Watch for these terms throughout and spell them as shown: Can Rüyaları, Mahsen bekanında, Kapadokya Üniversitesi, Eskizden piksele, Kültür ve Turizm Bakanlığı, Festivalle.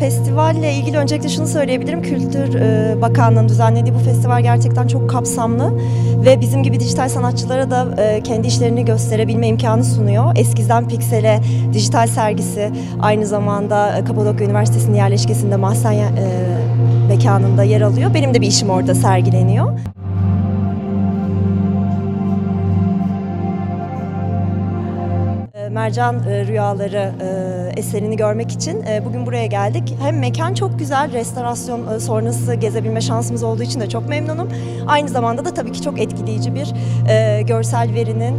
Festivalle ilgili öncelikle şunu söyleyebilirim. Kültür Bakanlığı'nın düzenlediği bu festival gerçekten çok kapsamlı ve bizim gibi dijital sanatçılara da kendi işlerini gösterebilme imkanı sunuyor. Eskizden Piksele dijital sergisi aynı zamanda Kapadokya Üniversitesi'nin yerleşkesinde Mahsen bekanında yer alıyor. Benim de bir işim orada sergileniyor. Can Rüyaları eserini görmek için bugün buraya geldik. Hem mekan çok güzel, restorasyon sonrası gezebilme şansımız olduğu için de çok memnunum. Aynı zamanda da tabii ki çok etkileyici bir görsel verinin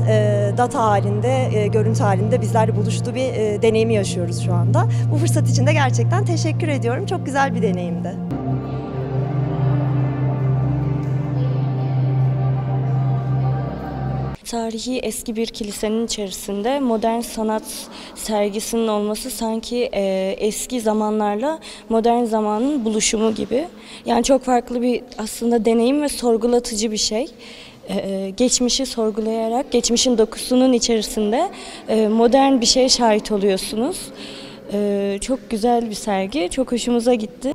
data halinde, görüntü halinde bizlerle buluştuğu bir deneyimi yaşıyoruz şu anda. Bu fırsat için de gerçekten teşekkür ediyorum. Çok güzel bir deneyimdi. Tarihi eski bir kilisenin içerisinde modern sanat sergisinin olması sanki eski zamanlarla modern zamanın buluşumu gibi. Yani çok farklı bir aslında deneyim ve sorgulatıcı bir şey. Geçmişi sorgulayarak, geçmişin dokusunun içerisinde modern bir şeye şahit oluyorsunuz. Çok güzel bir sergi, çok hoşumuza gitti.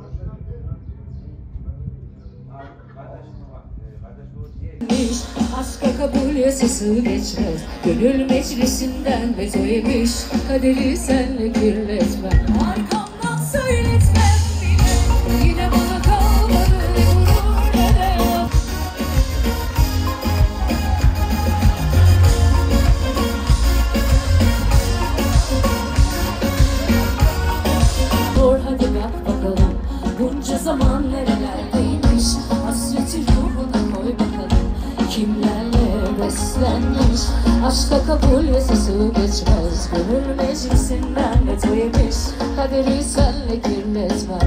Aşka kabul yasası geçmez, gönül meclisinden bezoymuş, kaderi senle kirletme. Arkamdan söyletmem bile, yine bana kalmadı gurur neden. Dur hadi bak bakalım, bunca zaman nerelerdeymiş, hasreti ruhuna koy bakalım. Kimlerle beslenmiş, aşka kabul yasası geçmez, gönül meclisinden de duymuş, kaderi senle kirletmez.